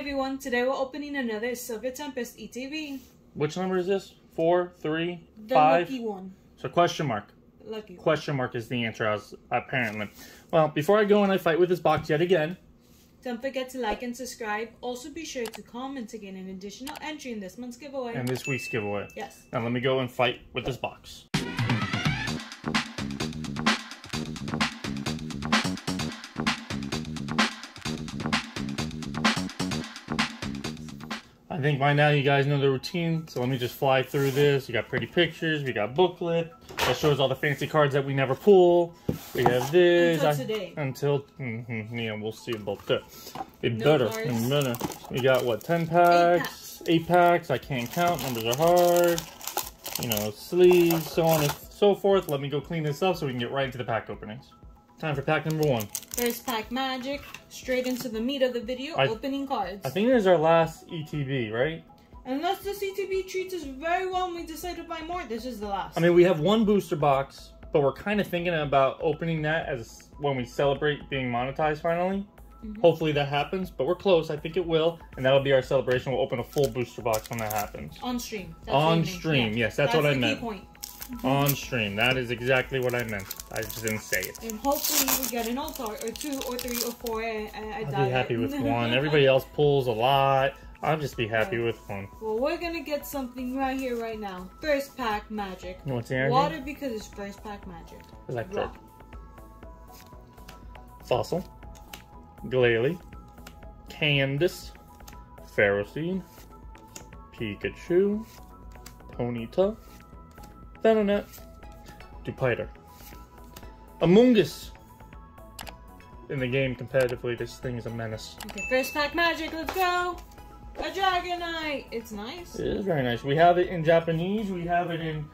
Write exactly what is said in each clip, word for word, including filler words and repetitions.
everyone, today we're opening another Soviet Tempest E T V. Which number is this? Four, three, the five? The lucky one. So question mark. Lucky one. Question mark is the answer, I was, apparently. Well, before I go and I fight with this box yet again, don't forget to like and subscribe. Also be sure to comment to gain an additional entry in this month's giveaway. And this week's giveaway. Yes. Now let me go and fight with this box. I think by now you guys know the routine, so let me just fly through this. You got pretty pictures, we got booklet that shows all the fancy cards that we never pull. We have this. Until today. I, until, mm-hmm, yeah, we'll see about that. It no better, it better. We got, what, ten packs? Eight packs. Eight packs, I can't count, numbers are hard. You know, sleeves, so on and so forth. Let me go clean this up so we can get right into the pack openings. Time for pack number one. First pack magic, straight into the meat of the video, I, opening cards. I think this is our last E T B, right? Unless this E T B treats us very well and we decide to buy more, this is the last. I mean, we have one booster box, but we're kind of thinking about opening that as when we celebrate being monetized finally. Mm-hmm. Hopefully that happens, but we're close. I think it will, and that'll be our celebration. We'll open a full booster box when that happens. On stream. That's On stream, yeah. yes, that's, that's what I meant. Key point. Mm-hmm. On stream. That is exactly what I meant. I just didn't say it. And hopefully we get an all card or two or three or four. I, I I'd be happy it. with one. Everybody else pulls a lot. I'll just be happy right. with one. Well, we're going to get something right here, right now. First pack magic. You want the energy? Water because it's first pack magic. Electric. Rock. Fossil. Glalie. Candice. Ferroseed. Pikachu. Ponyta. Venomoth, Dupider, Amoongus. In the game, competitively, this thing is a menace. Okay, first pack magic, let's go! A Dragonite! It's nice. It is very nice. We have it in Japanese, we have it in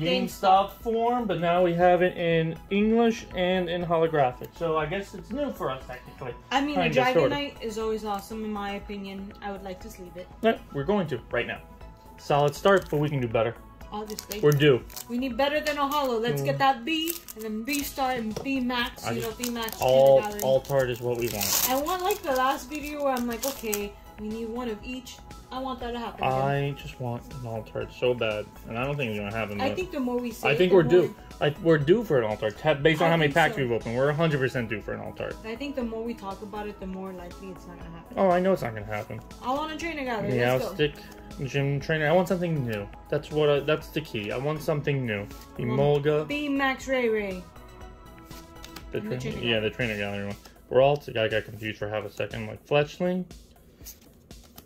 GameStop form, but now we have it in English and in holographic. So I guess it's new for us, technically. I mean, a Dragonite is always awesome, in my opinion. I would like to sleeve it. No, we're going to, right now. Solid start, but we can do better. Obviously. We're due. We need better than a holo. Let's mm. get that B, and then B star, and B max. I you know, B max. All, all tart is what we want. I want, like, the last video where I'm like, okay, we need one of each. I want that to happen. I again. just want an all tart so bad, and I don't think it's going to happen. I think the more we say I think we're more... due. I, we're due for an all tart. Based on I how many packs so. we've opened, we're one hundred percent due for an all tart. I think the more we talk about it, the more likely it's not going to happen. Oh, I know it's not going to happen. I want a trainer gallery. Yeah, Let's I'll go. stick... Gym trainer. I want something new. That's what. I, that's the key. I want something new. Emulga. B Max Ray Ray. The tra the yeah, the trainer gallery one. We're all. I got confused for half a second. Like Fletchling.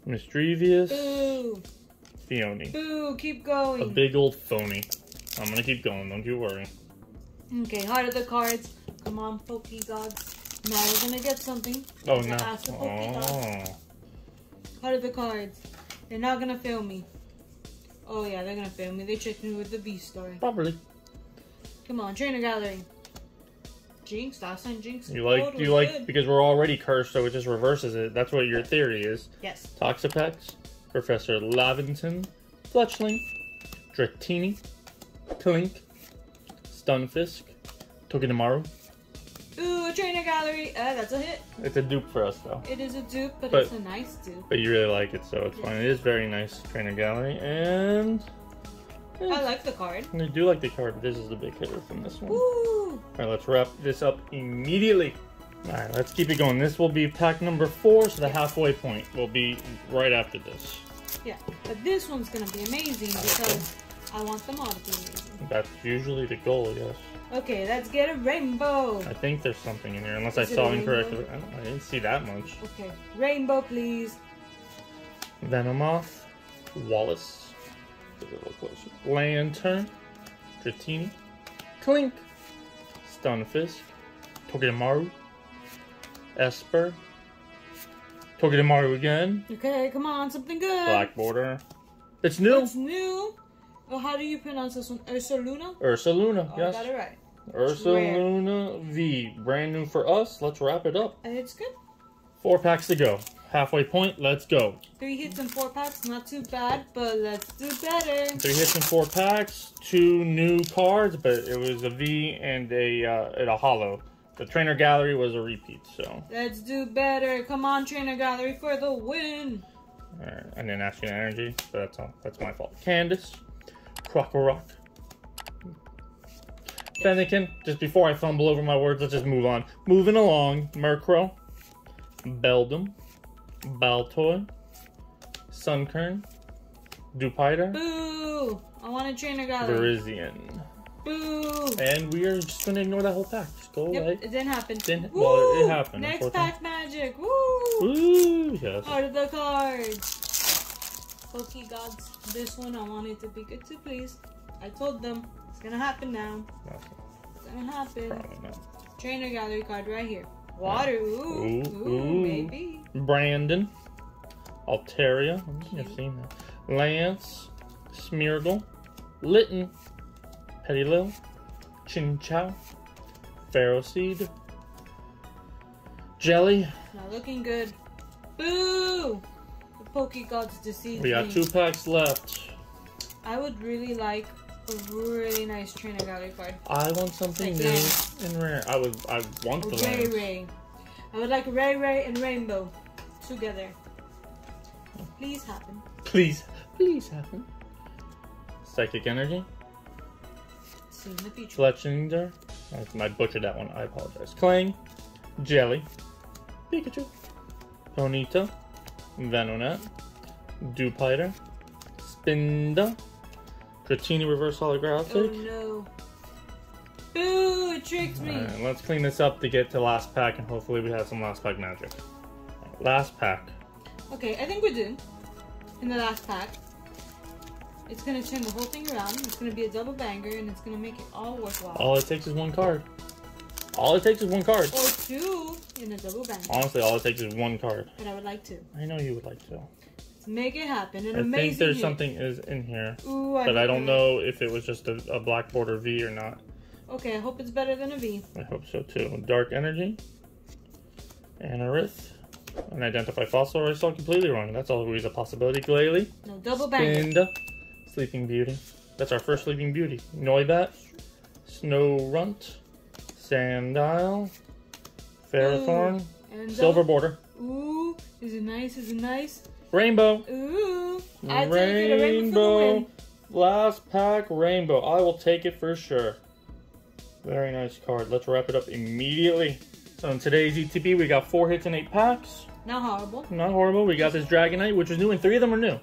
Mistrevious. Boo. Fione. Boo. Keep going. A big old phony. I'm gonna keep going. Don't you worry. Okay. Heart of the cards. Come on, Pokegods. Now we're gonna get something. Oh no. Ask the oh. Heart of the cards. They're not gonna fail me. Oh yeah, they're gonna fail me. They tricked me with the B story. Probably. Come on, trainer gallery. Jinx, last time Jinx. You like? Totally you like? Good. Because we're already cursed, so it just reverses it. That's what your theory is. Yes. Toxapex, Professor Lavinson, Fletchling, Dratini, Tlink, Stunfisk, Togedemaru. Ooh, a trainer gallery. Uh, that's a hit. It's a dupe for us, though. It is a dupe, but, but it's a nice dupe. But you really like it, so it's yeah. fine. It is very nice, trainer gallery, and... Eh, I like the card. I do like the card, but this is the big hitter from this one. Woo! Alright, let's wrap this up immediately. Alright, let's keep it going. This will be pack number four, so the yeah. halfway point will be right after this. Yeah, but this one's going to be amazing because I want them all to be amazing. That's usually the goal, yes. Okay, let's get a rainbow. I think there's something in here, unless Is I saw incorrectly. I, don't, I didn't see that much. Okay, rainbow, please. Venomoth, Wallace. Get a little closer. Lantern, Dratini, Tlink, Stunfisk, Togedemaru, Esper, Togedemaru again. Okay, come on, something good. Black border. It's new. It's new. Well, how do you pronounce this one? Ursa Luna? Ursa Luna, oh, yes. I got it right. Ursa Luna V. Brand new for us. Let's wrap it up. It's good. Four packs to go. Halfway point, let's go. Three hits and four packs, not too bad, but let's do better. Three hits and four packs, two new cards, but it was a V and a, uh, and a hollow. The trainer gallery was a repeat, so. Let's do better. Come on, trainer gallery for the win. All right, I didn't ask you an energy, but that's all. That's my fault. Candice, Crocorock, Fennekin. Just before I fumble over my words, let's just move on. Moving along, Murkrow, Beldum, Beltorn, Sunkern, Dupider. Boo! I want a trainer gallery. Verizian. Boo! And we are just gonna ignore that whole pack. Just go yep, away. It didn't happen. Didn't, Woo! Well, it happened. Next pack magic. Woo! Woo! Yes. Out of the cards. Okay, gods. This one I wanted to be good to please. I told them it's gonna happen now. Nothing. It's gonna happen. Probably not. Trainer gallery card right here. Water. Ooh. Ooh. Ooh. Maybe. Brandon. Altaria. I think I've seen that. Lance. Smeargle. Litton. Pettylil, Chinchou, Ferroseed, Jelly. Not looking good. Boo! The Pokegods deceived me. We got two packs left. I would really like a really nice trainer gallery card. I want something like new that. and rare. I would. I want the Ray Ray. I would like Ray Ray and Rainbow together. Please happen. Please, please happen. Psychic energy. In the future. Fletchling, I butchered that one. I apologize. Clang, Jelly, Pikachu, Ponyta, Venonat, Dupider, Spinda, Dratini reverse holographic. Oh no! Boo! It tricked me. All right, let's clean this up to get to last pack, and hopefully we have some last pack magic. Right, last pack. Okay, I think we're done in the last pack. It's going to turn the whole thing around. It's going to be a double banger, and it's going to make it all worthwhile. All it takes is one card. All it takes is one card. Or two in a double banger. Honestly, all it takes is one card. But I would like to. I know you would like to. Let's make it happen. An I amazing I think there's hit. something is in here. Ooh, I but I don't know if it was just a, a black border V or not. Okay, I hope it's better than a V. I hope so, too. Dark Energy. Anorith. Unidentified Fossil. I saw completely wrong. That's always a possibility. Glalie. No, double banger. Sleeping Beauty. That's our first Sleeping Beauty. Noibat, Snow Runt, Sandile, Ferrothorn, Silver Border. Ooh, is it nice? Is it nice? Rainbow. Ooh, I take it. A rainbow for the win. Last pack rainbow. I will take it for sure. Very nice card. Let's wrap it up immediately. So in today's E T B, we got four hits and eight packs. Not horrible. Not horrible. We got this Dragonite, which was new, and three of them are new.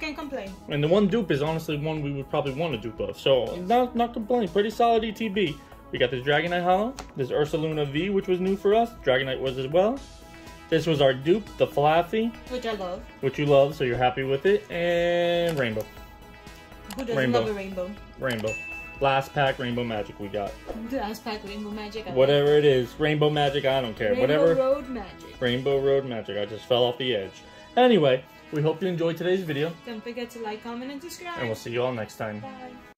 Can't complain. And the one dupe is honestly one we would probably want to dupe of. So not not complaining. Pretty solid E T B. We got this Dragonite Hollow, this Ursa Luna V, which was new for us. Dragonite was as well. This was our dupe, the Flaffy. Which I love. Which you love, so you're happy with it. And Rainbow. Who doesn't rainbow. love a rainbow? Rainbow. Last pack Rainbow Magic we got. Last pack Rainbow Magic. I Whatever it is. Rainbow Magic, I don't care. Rainbow Whatever. Rainbow Road Magic. Rainbow Road Magic. I just fell off the edge. Anyway. We hope you enjoyed today's video. Don't forget to like, comment, and subscribe. And we'll see you all next time. Bye.